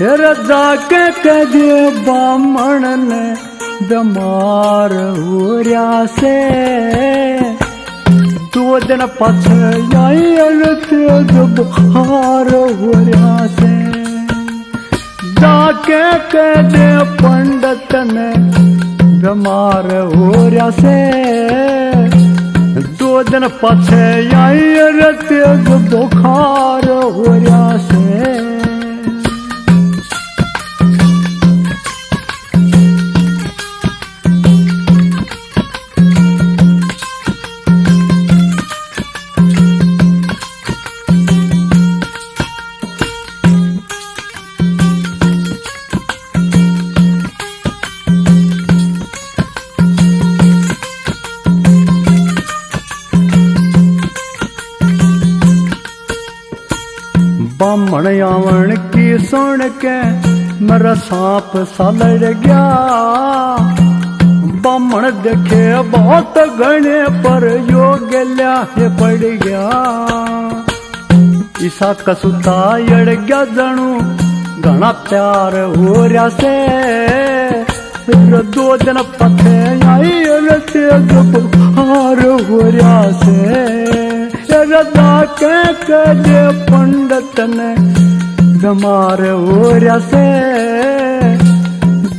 तेरा जा के कह दे ब्राह्मण ने बीमार हो रहा से दो दिन पाछे आई अलते जो बुखार हो रहा से। जा के कह दे पंडित ने बीमार हो रहा से दो दिन पाछे आई अलते जो बुखार हो रहा से। ब्राह्मण आवन की सुन के मेरा सांप सा लड़ गया। ब्राह्मण देखे बहुत घने पर योग ल्याहे पड़ गया। ईसा कसुता अड़ गया जानू घना प्यार हो रहा से दो दिन पथे आई रते बुखार हो रहा से। जा के कह दे पंडित ने बीमार हो रहा से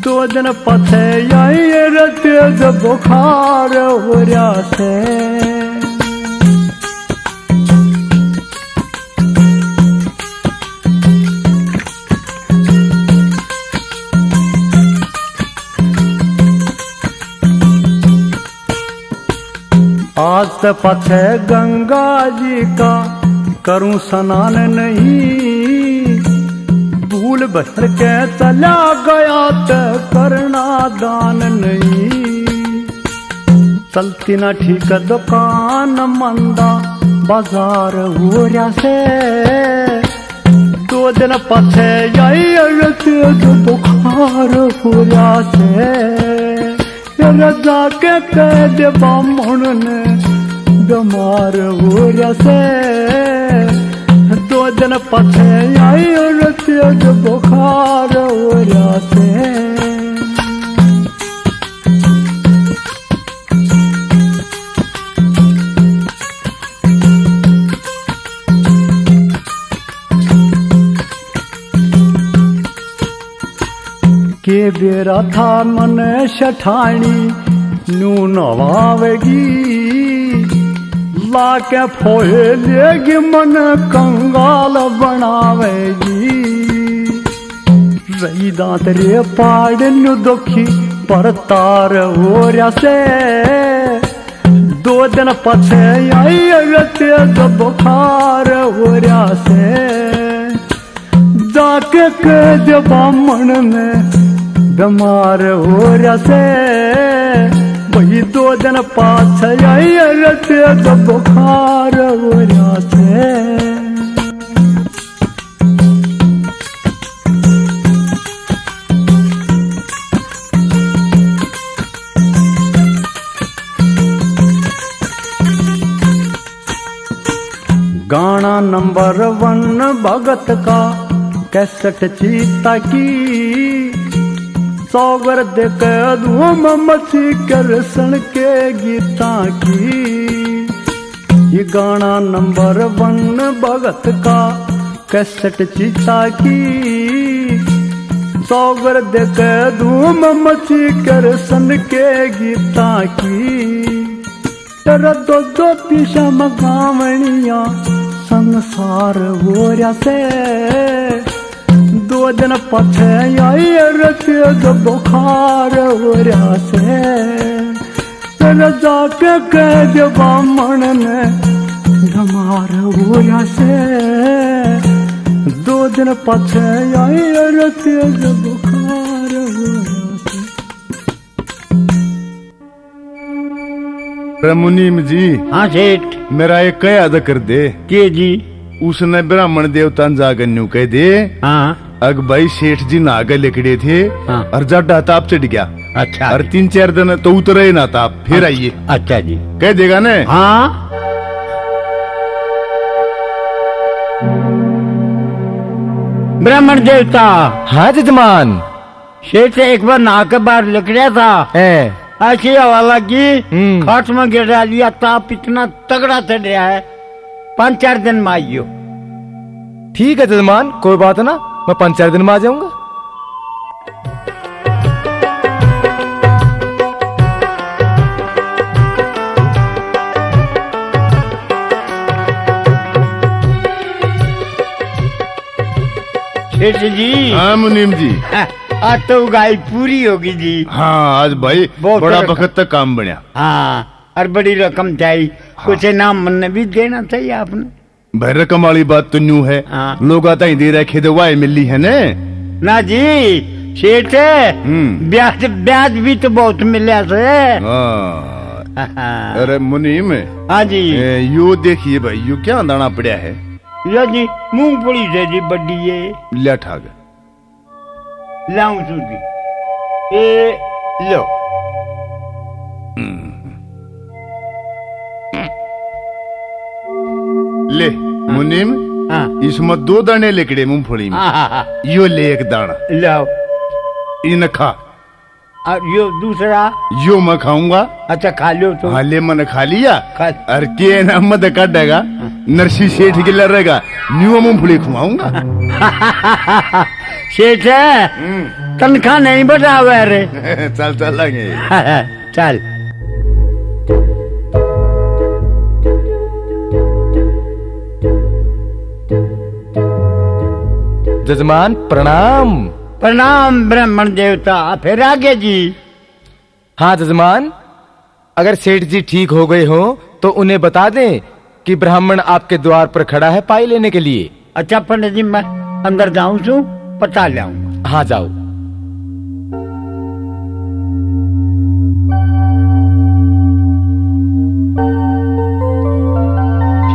दो दिन पथे आई रते जो बुखार हो रहा से। आज तो पथे गंगा जी का करूं स्नान नहीं भूल भर के चला गया तो करना दान नहीं। चलती ना ठीक दुकान मंदा बाजार हो रहा से दो दिन पथे आई जो बुखार हो रहा से। जा के कह दे ब्राह्मण ने बीमार हो रहा से दो दिन पथे आई जो बुखार हो रहा से। के बेरा था मन शठानी नू नवावेगी लाके फोहे लेगी मन कंगाल बनावेगी। रही दांत रे पाड़ नू दुखी पर तार हो रहा से दो दिन पछे आई रते जो बुखार हो रहा से। जा के कह दे ब्राह्मण ने बीमार हो रहा से वही दो दिन पाछ आई रते जो बुखार हो रहा से। गाना नंबर 1 भगत का कैसेट चीता की सौगर देख धूम मची कृष्ण के गीता की। ये गाना नंबर 1 भगत का कैसेट चीता की सौगर देख धूम मची कृष्ण के गीता की। तेरा दो पीछा मगावणिया संसार हो रहा से दो दिन पथे आई रते जो बुखार हो रहा से। जा के कह दे ब्राह्मण ने बीमार हो रहा से दो दिन पथे आई रते जो बुखार हो रहा से। मुनीम जी। हाँ सेठ। मेरा एक कह अदा कर दे के जी। उसने ब्राह्मण देवता जागन्यू कह दे। हाँ अग भाई सेठ जी नागे लेकड़े थे। हाँ। और जाडा ताप चढ़ गया। अच्छा। और 3-4 दिन तो उतरे ना ताप फिर आइए। अच्छा जी कह देगा ने। हाँ ब्राह्मण देवता। हाँ जजमान, शेर से एक बार नहा के बाहर निकला था, ऐसी हवाला की खाट में गिरा लिया। ताप इतना तगड़ा चढ़ रहा है, 5-4 दिन में आइयो। ठीक है जजमान, कोई बात ना, मैं 5-4 दिन में आ जाऊंगा। शेठ जी। हाँ मुनीम जी। आज तो उगाई पूरी होगी जी। हाँ आज भाई बड़ा वक्त तक काम बना। हाँ और बड़ी रकम चाहिए। हाँ। कुछ नाम मन भी देना चाहिए आपने। भाई रकम वाली बात तो न्यू है। हाँ। लोग आता ही दे रहे खेत वाई मिली है ने? ना जी शेठ, ब्याज भी तो बहुत मिला से। अरे मुनीम। हाँ जी। यो देखिए भाई, यो क्या दाना पड़ा है? या जी मूंगफली है जी, बड़ी है। लिया ठाग लाऊ जी, ए लो। ले मुनीम। हाँ। इसमें 2 दाने लिकड़े मूंगफली में। यो ले एक दाना लाओ, इन खा। और यो दूसरा यो मैं खाऊंगा। अच्छा खा लो तो। हाँ ले मैंने खा लिया। और के नाम मत काटेगा, नरसी सेठ गिला रहेगा, न्यू मूंगफली खुआऊंगा। सेठ तनखा नहीं बढ़ावे रे। चल चल आगे। चल जजमान प्रणाम। प्रणाम ब्राह्मण देवता। फिर आगे जी। हाँ जजमान, अगर सेठ जी ठीक हो गए हो तो उन्हें बता दें कि ब्राह्मण आपके द्वार पर खड़ा है पाई लेने के लिए। अच्छा पंडित जी, मैं अंदर जाऊं तो पता ले आऊंगा। हाँ जाओ।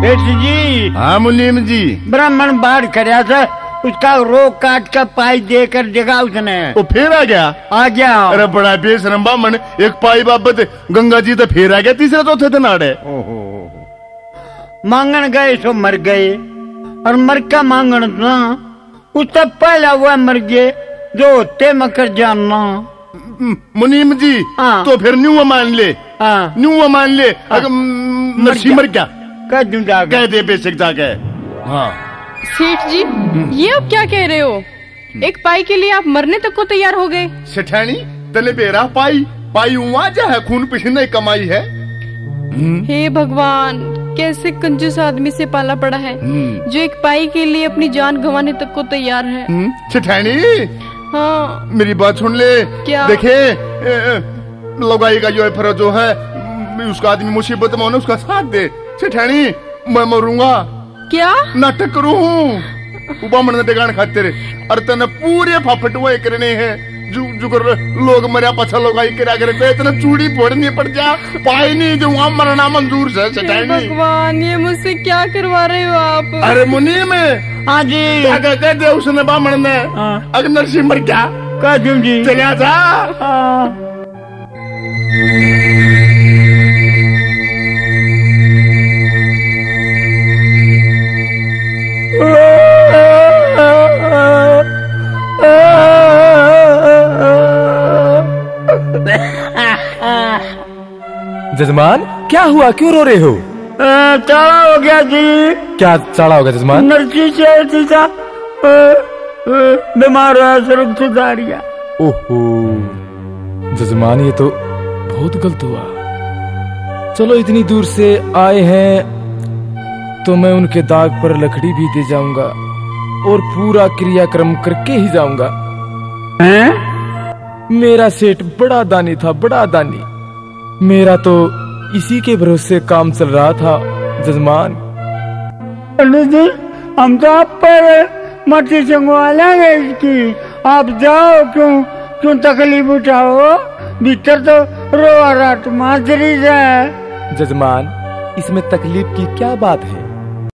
सेठ जी। हाँ मुनीम जी। ब्राह्मण बाहर खड़ा था, उसका रोक काट का पाई देकर जगा उसने। वो फिर आ गया। आ गया। अरे बड़ा बेशरम ब्राह्मण, एक पाई बाबत गंगा जी तो फिर आ गया, तीसरा चौथे दिन आड़े। ओहो, मांगन गए सो मर गए, और मर का मांगन ना उससे पहला हुआ मर गए जो होते मकर जानना। मुनीम जी। हाँ। तो फिर न्यू मान ले। हाँ। न्यू मान ले। अगर नरसी मर क्या कह दूं जाके कह दे बेशक जाके। हाँ। सेठ जी ये आप क्या कह रहे हो? एक पाई के लिए आप मरने तक को तैयार हो गए? सेठानी तले बेरा पाई पाई हुआ जा है, खून पसीने कमाई है। हे भगवान, कैसे कंजूस आदमी से पाला पड़ा है जो एक पाई के लिए अपनी जान गंवाने तक को तैयार है। चिठानी। हाँ मेरी बात सुन ले। क्या? देखे लगाई का जो फर्ज जो है उसका आदमी मुसीबत में होने उसका साथ दे। चिठानी मैं मरूंगा क्या? नाटक करूँ उबामन देगान खातिर। अरे तेने पूरे फाफट वो करने हैं जुगर लोग मरिया पछा लोगाई करा करते, इतना चूड़ी फोड़नी पड़ जा पाई नहीं जो वहाँ मरना मंजूर है। भगवान ये मुझसे क्या करवा रहे हो आप? अरे मुनीम। हाँ जी। क्या कहते थे उसने ब्राह्मण ने? अगर नरसी मर क्या कह दूं जी? चलिया जा। जजमान क्या हुआ, क्यों रो रहे हो? चाड़ा हो गया जी। क्या चाड़ा हो गया जजमान? नरसी सेठ था बीमार है, सुरख सुधारिया। ओहो जजमान ये तो बहुत गलत हुआ। चलो इतनी दूर से आए हैं तो मैं उनके दाग पर लकड़ी भी दे जाऊंगा और पूरा क्रियाक्रम करके ही जाऊंगा। हैं? मेरा सेठ बड़ा दानी था, बड़ा दानी। मेरा तो इसी के भरोसे काम चल रहा था जजमान। हम तो आप पर मटी संगवालेंगे इसकी। आप जाओ, क्यों तकलीफ उठाओ? भीतर तो रोवा रात माजरी है। जजमान इसमें तकलीफ की क्या बात है?